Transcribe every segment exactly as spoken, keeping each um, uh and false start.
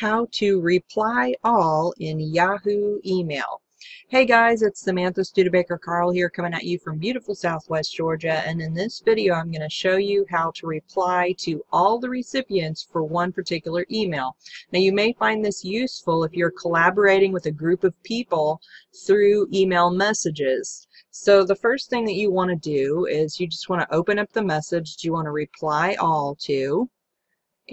how to reply all in Yahoo email. Hey guys, it's Samantha Studebaker Carl here coming at you from beautiful Southwest Georgia, and in this video I'm going to show you how to reply to all the recipients for one particular email. Now you may find this useful if you're collaborating with a group of people through email messages. So the first thing that you want to do is you just want to open up the message that you want to reply all to.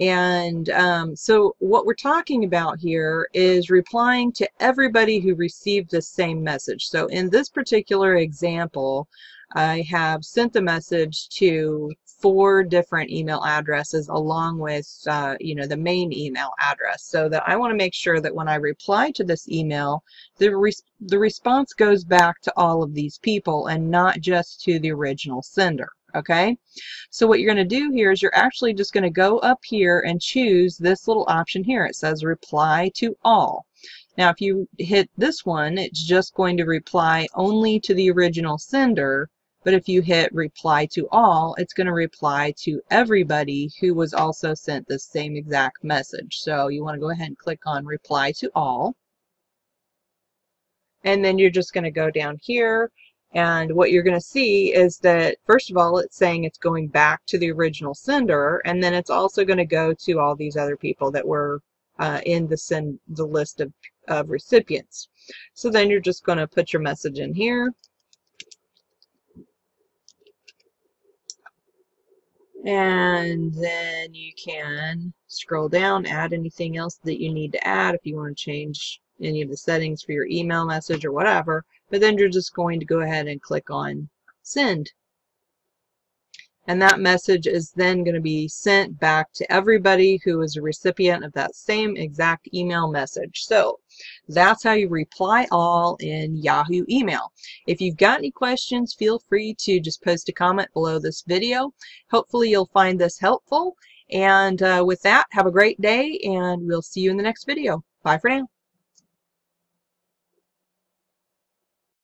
And um, so what we're talking about here is replying to everybody who received the same message. So in this particular example, I have sent the message to four different email addresses along with uh, you know, the main email address, so that I want to make sure that when I reply to this email, the, res the response goes back to all of these people and not just to the original sender. Okay, so what you're going to do here is you're actually just going to go up here and choose this little option here. It says reply to all. Now if you hit this one, it's just going to reply only to the original sender, but if you hit reply to all, it's going to reply to everybody who was also sent the same exact message. So you want to go ahead and click on reply to all, and then you're just going to go down here. And what you're going to see is that, first of all, it's saying it's going back to the original sender, and then it's also going to go to all these other people that were uh, in the, send, the list of, of recipients. So then you're just going to put your message in here. And then you can scroll down, add anything else that you need to add if you want to change any of the settings for your email message or whatever. But then you're just going to go ahead and click on send. And that message is then going to be sent back to everybody who is a recipient of that same exact email message. So that's how you reply all in Yahoo email. If you've got any questions, feel free to just post a comment below this video. Hopefully you'll find this helpful. And uh, with that, have a great day, and we'll see you in the next video. Bye for now.